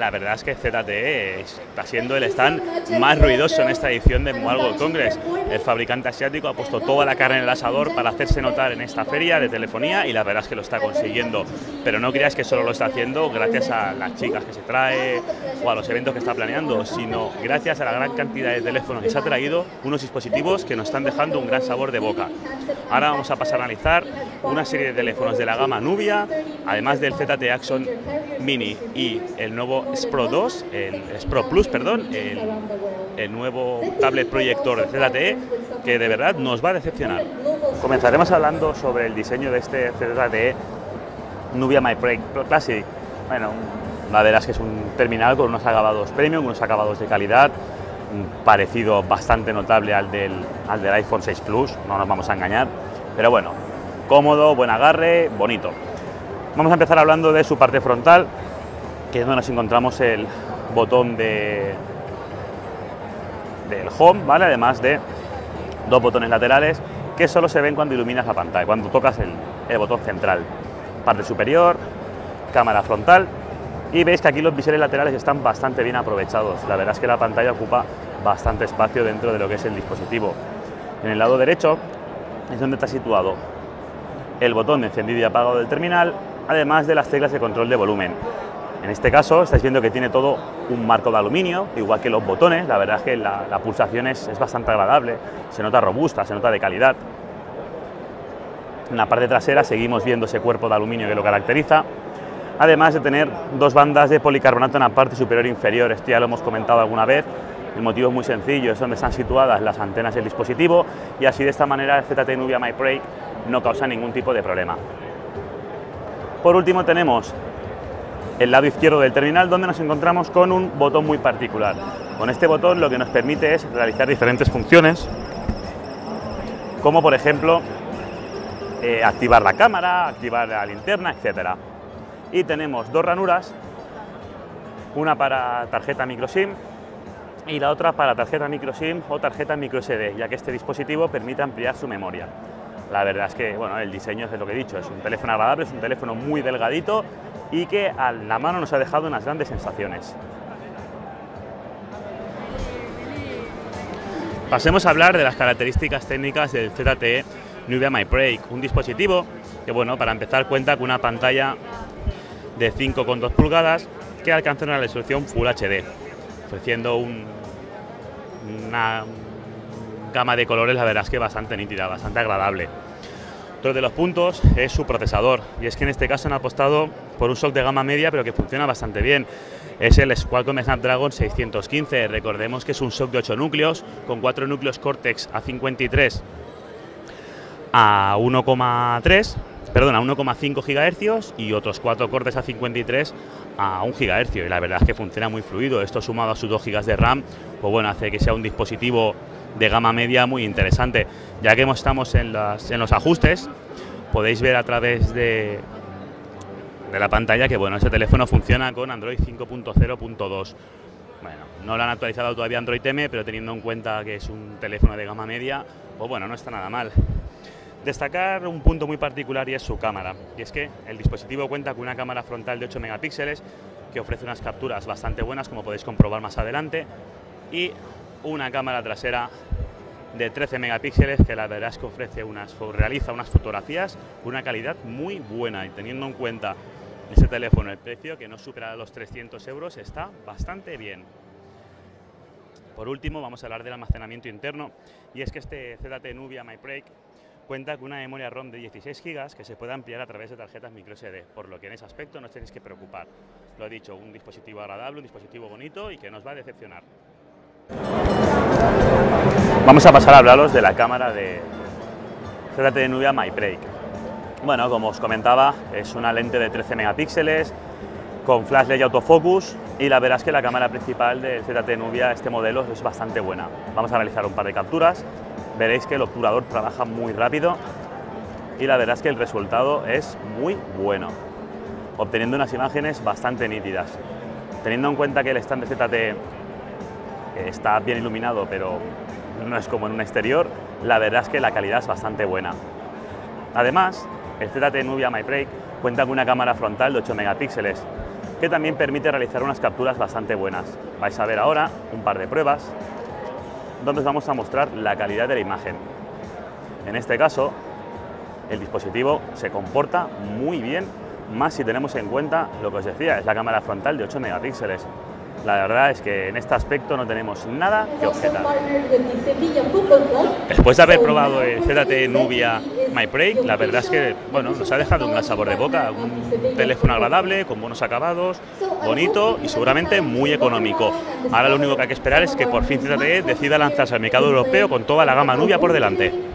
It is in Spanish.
la verdad es que ZTE está siendo el stand más ruidoso en esta edición de Mobile World Congress. El fabricante asiático ha puesto toda la carne en el asador para hacerse notar en esta feria de telefonía y la verdad es que lo está consiguiendo. Pero no creáis que solo lo está haciendo gracias a las chicas que se trae o a los eventos que está planeando, sino gracias a la gran cantidad de teléfonos que se ha traído, unos dispositivos que nos están dejando un gran sabor de boca. Ahora vamos a pasar a analizar una serie de teléfonos de la gama Nubia, además del ZTE Axon Mini y el nuevo S Pro Plus, el nuevo tablet proyector de ZTE, que de verdad nos va a decepcionar. Comenzaremos hablando sobre el diseño de este ZTE Nubia My Prague Classic. Bueno, la verdad es que es un terminal con unos acabados premium, unos acabados de calidad, un parecido bastante notable al del iPhone 6 Plus, no nos vamos a engañar, pero bueno, cómodo, buen agarre, bonito. Vamos a empezar hablando de su parte frontal, que es donde nos encontramos el botón del home, ¿vale? Además de dos botones laterales que solo se ven cuando iluminas la pantalla, cuando tocas el botón central. Parte superior, cámara frontal, y veis que aquí los biseles laterales están bastante bien aprovechados. La verdad es que la pantalla ocupa bastante espacio dentro de lo que es el dispositivo. En el lado derecho es donde está situado el botón de encendido y apagado del terminal, además de las teclas de control de volumen. En este caso estáis viendo que tiene todo un marco de aluminio, igual que los botones. La verdad es que la pulsación es bastante agradable, se nota robusta, se nota de calidad. En la parte trasera seguimos viendo ese cuerpo de aluminio que lo caracteriza, además de tener dos bandas de policarbonato en la parte superior e inferior. Esto ya lo hemos comentado alguna vez. El motivo es muy sencillo, es donde están situadas las antenas del dispositivo, y así de esta manera el ZTE Nubia My Prague no causa ningún tipo de problema. Por último tenemos el lado izquierdo del terminal, donde nos encontramos con un botón muy particular. Con este botón lo que nos permite es realizar diferentes funciones, como por ejemplo activar la cámara, activar la linterna, etc. Y tenemos dos ranuras, una para tarjeta microSIM y la otra para tarjeta microSIM o tarjeta microSD, ya que este dispositivo permite ampliar su memoria. La verdad es que bueno, el diseño es lo que he dicho, es un teléfono agradable, es un teléfono muy delgadito y que a la mano nos ha dejado unas grandes sensaciones. Pasemos a hablar de las características técnicas del ZTE Nubia My Prague, un dispositivo que bueno, para empezar cuenta con una pantalla de 5,2 pulgadas que alcanza una resolución Full HD, ofreciendo una gama de colores la verdad es que bastante nítida, bastante agradable. Otro de los puntos es su procesador, y es que en este caso han apostado por un SoC de gama media pero que funciona bastante bien. Es el Qualcomm Snapdragon 615, recordemos que es un SoC de 8 núcleos, con 4 núcleos Cortex A53 a 1,5 GHz y otros 4 Cortex A53 a 1 GHz, y la verdad es que funciona muy fluido. Esto sumado a sus 2 GB de RAM, pues bueno, hace que sea un dispositivo de gama media muy interesante. Ya que estamos en los ajustes, podéis ver a través de la pantalla que bueno, este teléfono funciona con Android 5.0.2. bueno, no lo han actualizado todavía Android M, pero teniendo en cuenta que es un teléfono de gama media, pues bueno, no está nada mal. Destacar un punto muy particular, y es su cámara, y es que el dispositivo cuenta con una cámara frontal de 8 megapíxeles que ofrece unas capturas bastante buenas, como podéis comprobar más adelante, y una cámara trasera de 13 megapíxeles que la verdad es que ofrece realiza unas fotografías con una calidad muy buena, y teniendo en cuenta ese teléfono el precio, que no supera los 300 euros, está bastante bien. Por último vamos a hablar del almacenamiento interno, y es que este ZTE Nubia My Prague cuenta con una memoria ROM de 16 GB que se puede ampliar a través de tarjetas microSD, por lo que en ese aspecto no os tenéis que preocupar. Lo he dicho, un dispositivo agradable, un dispositivo bonito y que nos va a decepcionar. Vamos a pasar a hablaros de la cámara de ZTE Nubia My Prague. Bueno, como os comentaba, es una lente de 13 megapíxeles con flash LED y autofocus, y la verdad es que la cámara principal del ZTE Nubia, este modelo, es bastante buena. Vamos a realizar un par de capturas, veréis que el obturador trabaja muy rápido y la verdad es que el resultado es muy bueno, obteniendo unas imágenes bastante nítidas. Teniendo en cuenta que el stand de ZTE está bien iluminado, pero no es como en un exterior, la verdad es que la calidad es bastante buena. Además, el ZTE Nubia My Prague cuenta con una cámara frontal de 8 megapíxeles, que también permite realizar unas capturas bastante buenas. Vais a ver ahora un par de pruebas donde os vamos a mostrar la calidad de la imagen. En este caso, el dispositivo se comporta muy bien, más si tenemos en cuenta lo que os decía, es la cámara frontal de 8 megapíxeles. La verdad es que en este aspecto no tenemos nada que objetar. Después de haber probado el ZTE Nubia My Prague, la verdad es que bueno, nos ha dejado un gran sabor de boca, un teléfono agradable, con buenos acabados, bonito y seguramente muy económico. Ahora lo único que hay que esperar es que por fin ZTE decida lanzarse al mercado europeo con toda la gama Nubia por delante.